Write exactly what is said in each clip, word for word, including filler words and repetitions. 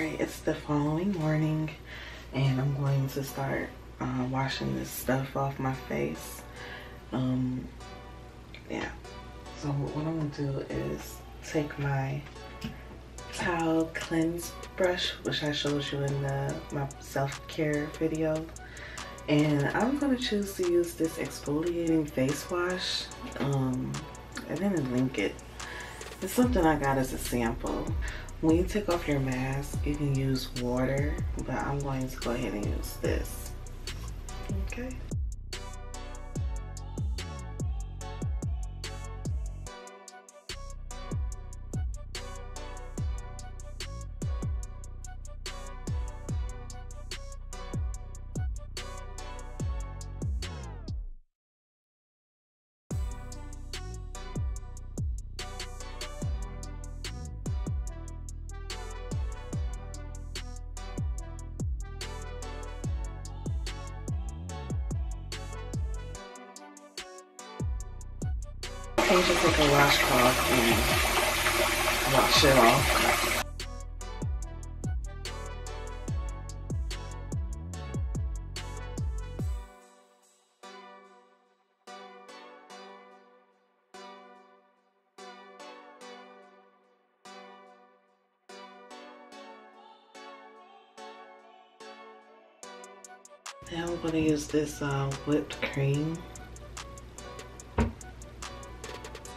Alright, it's the following morning and I'm going to start uh, washing this stuff off my face. Um, yeah, so what I'm going to do is take my Tao Cleansing Brush, which I showed you in the, my self-care video. And I'm going to choose to use this exfoliating face wash. Um, I didn't link it. It's something I got as a sample. When you take off your mask, you can use water, but I'm going to go ahead and use this. Okay. You can just take a washcloth and wash it off. Now I'm going to use this uh, whipped cream.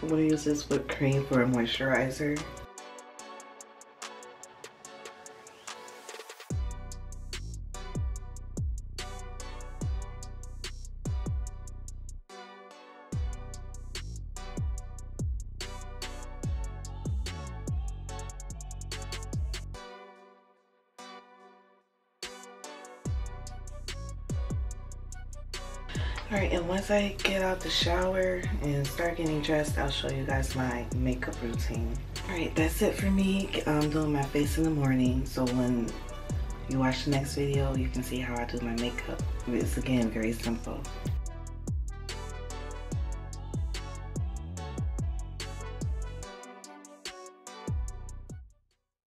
I'm going to use this whipped cream for a moisturizer. Alright, and once I get out the shower and start getting dressed, I'll show you guys my makeup routine. Alright, that's it for me. I'm doing my face in the morning, so when you watch the next video, you can see how I do my makeup. It's, again, very simple.